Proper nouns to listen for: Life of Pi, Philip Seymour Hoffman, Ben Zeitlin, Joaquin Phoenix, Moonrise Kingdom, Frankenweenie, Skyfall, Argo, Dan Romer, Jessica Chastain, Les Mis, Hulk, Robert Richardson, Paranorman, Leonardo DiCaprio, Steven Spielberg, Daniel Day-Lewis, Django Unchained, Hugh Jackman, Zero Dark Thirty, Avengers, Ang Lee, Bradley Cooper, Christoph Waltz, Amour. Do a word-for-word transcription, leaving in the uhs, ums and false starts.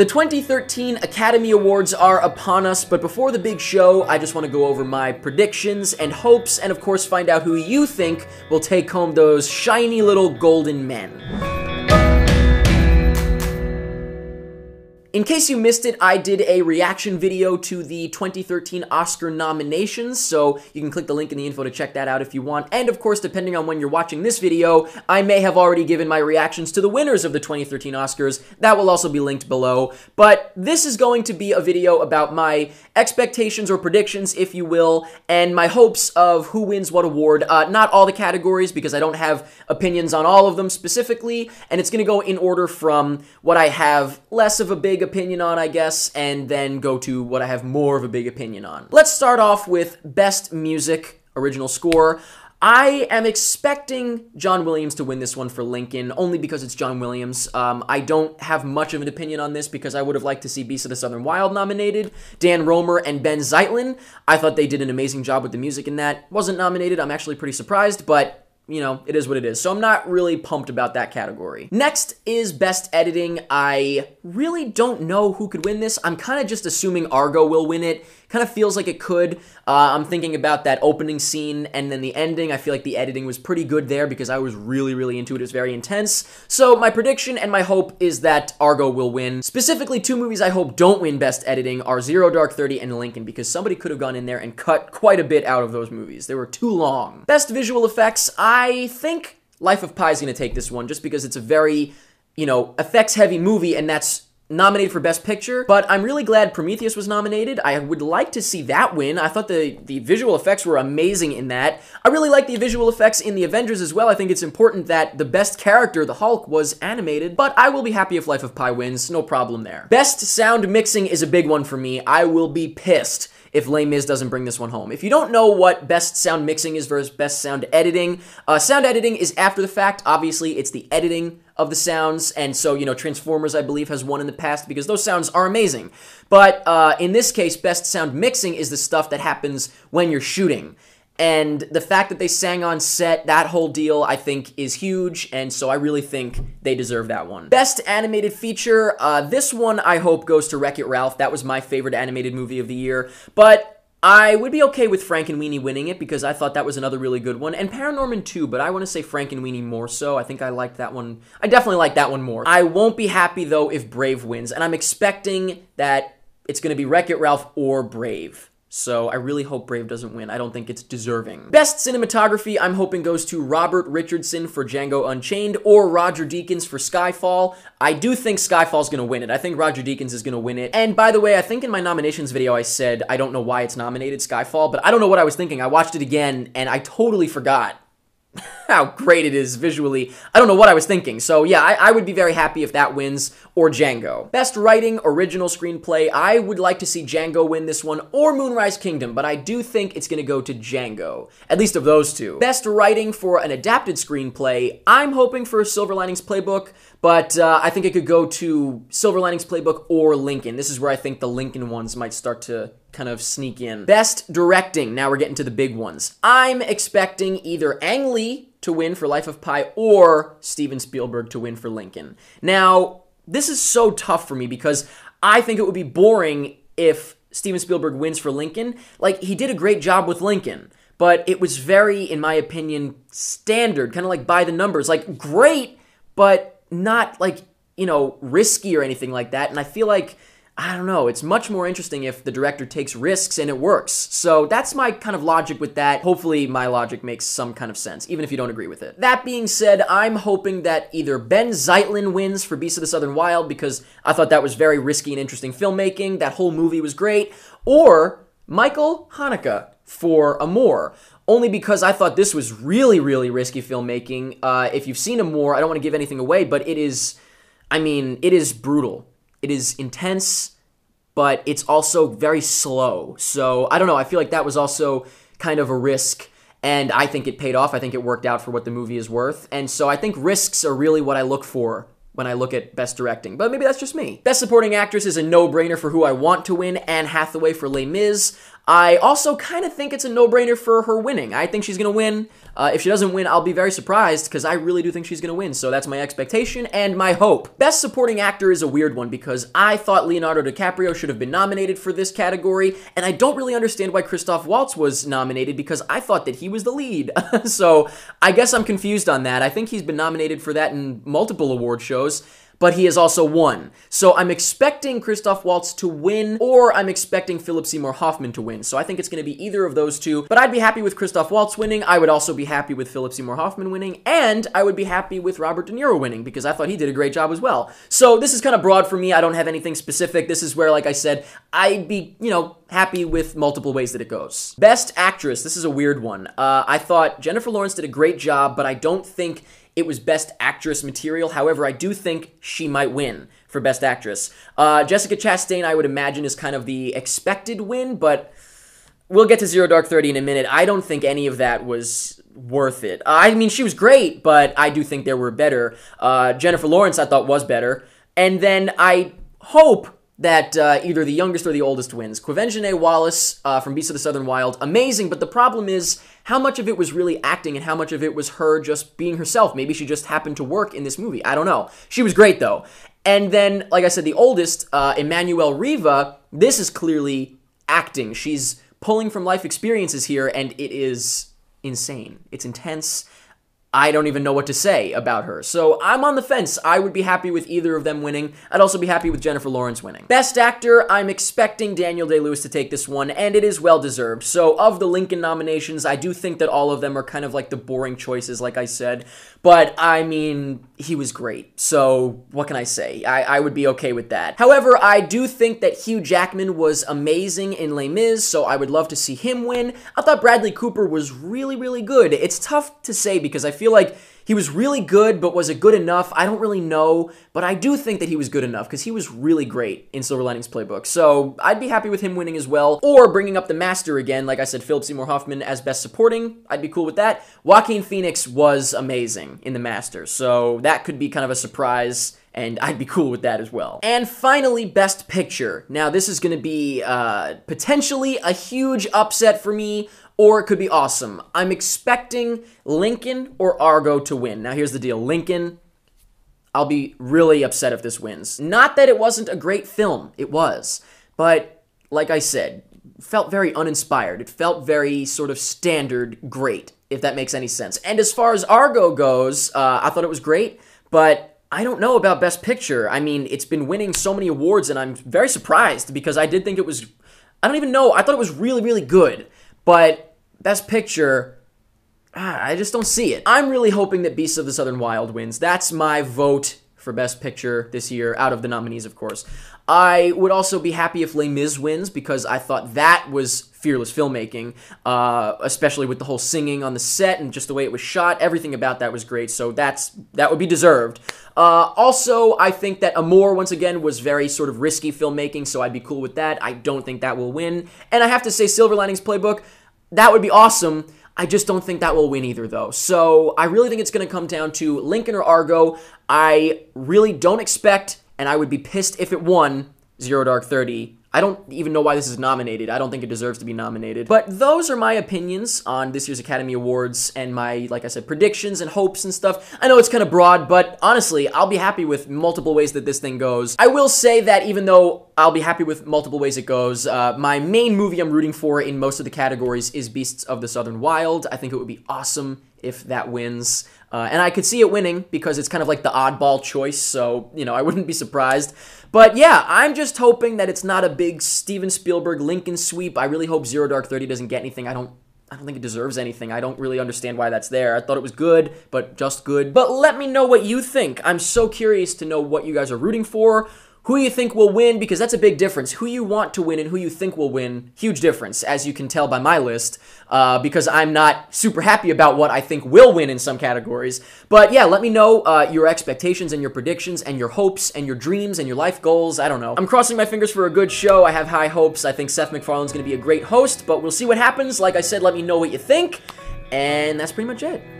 The twenty thirteen Academy Awards are upon us, but before the big show, I just want to go over my predictions and hopes, and of course find out who you think will take home those shiny little golden men. In case you missed it, I did a reaction video to the twenty thirteen Oscar nominations, so you can click the link in the info to check that out if you want. And of course, depending on when you're watching this video, I may have already given my reactions to the winners of the twenty thirteen Oscars. That will also be linked below. But this is going to be a video about my expectations or predictions, if you will, and my hopes of who wins what award. Uh, not all the categories, because I don't have opinions on all of them specifically, and it's going to go in order from what I have less of a big opinion on, I guess, and then go to what I have more of a big opinion on. Let's start off with Best Music, Original Score. I am expecting John Williams to win this one for Lincoln, only because it's John Williams. Um, I don't have much of an opinion on this because I would have liked to see Beast of the Southern Wild nominated. Dan Romer and Ben Zeitlin, I thought they did an amazing job with the music in that. Wasn't nominated, I'm actually pretty surprised, but you know, it is what it is. So I'm not really pumped about that category. Next is Best Editing. I really don't know who could win this. I'm kind of just assuming Argo will win it. Kind of feels like it could. Uh, I'm thinking about that opening scene and then the ending. I feel like the editing was pretty good there because I was really, really into it. It was very intense. So my prediction and my hope is that Argo will win. Specifically, two movies I hope don't win Best Editing are Zero Dark Thirty and Lincoln, because somebody could have gone in there and cut quite a bit out of those movies. They were too long. Best Visual Effects. I think Life of Pi is going to take this one just because it's a very, you know, effects-heavy movie, and that's nominated for Best Picture, but I'm really glad Prometheus was nominated. I would like to see that win. I thought the, the visual effects were amazing in that. I really like the visual effects in the Avengers as well. I think it's important that the best character, the Hulk, was animated, but I will be happy if Life of Pi wins. No problem there. Best Sound Mixing is a big one for me. I will be pissed if Les Mis doesn't bring this one home. If you don't know what Best Sound Mixing is versus Best Sound Editing, uh, sound editing is after the fact. Obviously, it's the editing of the sounds, and so, you know, Transformers, I believe, has won in the past because those sounds are amazing. But uh, in this case, Best Sound Mixing is the stuff that happens when you're shooting. And the fact that they sang on set, that whole deal, I think is huge, and so I really think they deserve that one. Best Animated Feature, uh, this one I hope goes to Wreck-It Ralph. That was my favorite animated movie of the year, but I would be okay with Frankenweenie winning it because I thought that was another really good one, and Paranorman too, but I want to say Frankenweenie more so. I think I liked that one. I definitely like that one more. I won't be happy though if Brave wins, and I'm expecting that it's going to be Wreck-It Ralph or Brave. So I really hope Brave doesn't win. I don't think it's deserving. Best Cinematography, I'm hoping goes to Robert Richardson for Django Unchained or Roger Deakins for Skyfall. I do think Skyfall's gonna win it. I think Roger Deakins is gonna win it. And by the way, I think in my nominations video I said I don't know why it's nominated, Skyfall, but I don't know what I was thinking. I watched it again and I totally forgot how great it is visually. I don't know what I was thinking. So yeah, I, I would be very happy if that wins, or Django. Best Writing, Original Screenplay. I would like to see Django win this one, or Moonrise Kingdom, but I do think it's gonna go to Django, at least of those two. Best Writing for an Adapted Screenplay. I'm hoping for Silver Linings Playbook, but uh, I think it could go to Silver Linings Playbook or Lincoln. This is where I think the Lincoln ones might start to kind of sneak in. Best Directing, now we're getting to the big ones. I'm expecting either Ang Lee to win for Life of Pi or Steven Spielberg to win for Lincoln. Now, this is so tough for me because I think it would be boring if Steven Spielberg wins for Lincoln. Like, he did a great job with Lincoln, but it was very, in my opinion, standard, kind of like by the numbers. Like, great, but not like, you know, risky or anything like that. And I feel like, I don't know, it's much more interesting if the director takes risks and it works. So that's my kind of logic with that. Hopefully my logic makes some kind of sense, even if you don't agree with it. That being said, I'm hoping that either Ben Zeitlin wins for Beast of the Southern Wild, because I thought that was very risky and interesting filmmaking. That whole movie was great. Or Michael Haneke for Amour, only because I thought this was really, really risky filmmaking. Uh, if you've seen Amour, I don't want to give anything away, but it is, I mean, it is brutal. It is intense, but it's also very slow. So, I don't know, I feel like that was also kind of a risk, and I think it paid off. I think it worked out for what the movie is worth. And so I think risks are really what I look for when I look at Best Directing, but maybe that's just me. Best Supporting Actress is a no-brainer for who I want to win, Anne Hathaway for Les Mis. I also kind of think it's a no-brainer for her winning. I think she's going to win. Uh, if she doesn't win, I'll be very surprised because I really do think she's going to win. So that's my expectation and my hope. Best Supporting Actor is a weird one because I thought Leonardo DiCaprio should have been nominated for this category, and I don't really understand why Christoph Waltz was nominated because I thought that he was the lead. So I guess I'm confused on that. I think he's been nominated for that in multiple award shows, but he has also won. So I'm expecting Christoph Waltz to win, or I'm expecting Philip Seymour Hoffman to win. So I think it's gonna be either of those two, but I'd be happy with Christoph Waltz winning. I would also be happy with Philip Seymour Hoffman winning, and I would be happy with Robert De Niro winning because I thought he did a great job as well. So this is kind of broad for me. I don't have anything specific. This is where, like I said, I'd be, you know, happy with multiple ways that it goes. Best Actress, this is a weird one. Uh, I thought Jennifer Lawrence did a great job, but I don't think it was Best Actress material. However, I do think she might win for Best Actress. Uh, Jessica Chastain, I would imagine, is kind of the expected win, but we'll get to Zero Dark Thirty in a minute. I don't think any of that was worth it. Uh, I mean, she was great, but I do think there were better. Uh, Jennifer Lawrence, I thought, was better. And then I hope that uh, either the youngest or the oldest wins. Quvenzhané Wallace uh, from Beast of the Southern Wild, amazing, but the problem is how much of it was really acting and how much of it was her just being herself. Maybe she just happened to work in this movie. I don't know. She was great, though. And then, like I said, the oldest, uh, Emmanuel Riva, this is clearly acting. She's pulling from life experiences here, and it is insane. It's intense. I don't even know what to say about her. So I'm on the fence. I would be happy with either of them winning. I'd also be happy with Jennifer Lawrence winning. Best Actor, I'm expecting Daniel Day-Lewis to take this one, and it is well-deserved. So of the Lincoln nominations, I do think that all of them are kind of like the boring choices, like I said. But, I mean, he was great. So what can I say? I, I would be okay with that. However, I do think that Hugh Jackman was amazing in Les Mis, so I would love to see him win. I thought Bradley Cooper was really, really good. It's tough to say because I I feel like he was really good, but was it good enough? I don't really know, but I do think that he was good enough because he was really great in Silver Linings Playbook. So I'd be happy with him winning as well, or bringing up the master again. Like I said, Philip Seymour Hoffman as Best Supporting, I'd be cool with that. Joaquin Phoenix was amazing in The Master, so that could be kind of a surprise, and I'd be cool with that as well. And finally, Best Picture. Now, this is going to be uh, potentially a huge upset for me, or it could be awesome. I'm expecting Lincoln or Argo to win. Now, here's the deal. Lincoln, I'll be really upset if this wins. Not that it wasn't a great film. It was. But, like I said, felt very uninspired. It felt very sort of standard great, if that makes any sense. And as far as Argo goes, uh, I thought it was great, but I don't know about Best Picture. I mean, it's been winning so many awards, and I'm very surprised because I did think it was, I don't even know, I thought it was really, really good. But Best Picture, ah, I just don't see it. I'm really hoping that Beasts of the Southern Wild wins. That's my vote for Best Picture this year, out of the nominees, of course. I would also be happy if Les Mis wins because I thought that was fearless filmmaking, uh, especially with the whole singing on the set and just the way it was shot. Everything about that was great, so that's that would be deserved. Uh, also, I think that Amour, once again, was very sort of risky filmmaking, so I'd be cool with that. I don't think that will win. And I have to say, Silver Linings Playbook, that would be awesome. I just don't think that will win either, though. So I really think it's going to come down to Lincoln or Argo. I really don't expect, and I would be pissed if it won, Zero Dark Thirty. I don't even know why this is nominated. I don't think it deserves to be nominated. But those are my opinions on this year's Academy Awards and my, like I said, predictions and hopes and stuff. I know it's kind of broad, but honestly, I'll be happy with multiple ways that this thing goes. I will say that even though I'll be happy with multiple ways it goes, uh, my main movie I'm rooting for in most of the categories is Beasts of the Southern Wild. I think it would be awesome if that wins. Uh, and I could see it winning because it's kind of like the oddball choice, so, you know, I wouldn't be surprised. But yeah, I'm just hoping that it's not a big Steven Spielberg Lincoln sweep. I really hope Zero Dark Thirty doesn't get anything. I don't I don't think it deserves anything. I don't really understand why that's there. I thought it was good, but just good. But let me know what you think. I'm so curious to know what you guys are rooting for, who you think will win, because that's a big difference. Who you want to win and who you think will win, huge difference, as you can tell by my list, uh, because I'm not super happy about what I think will win in some categories. But yeah, let me know uh, your expectations and your predictions and your hopes and your dreams and your life goals. I don't know. I'm crossing my fingers for a good show. I have high hopes. I think Seth MacFarlane's going to be a great host, but we'll see what happens. Like I said, let me know what you think, and that's pretty much it.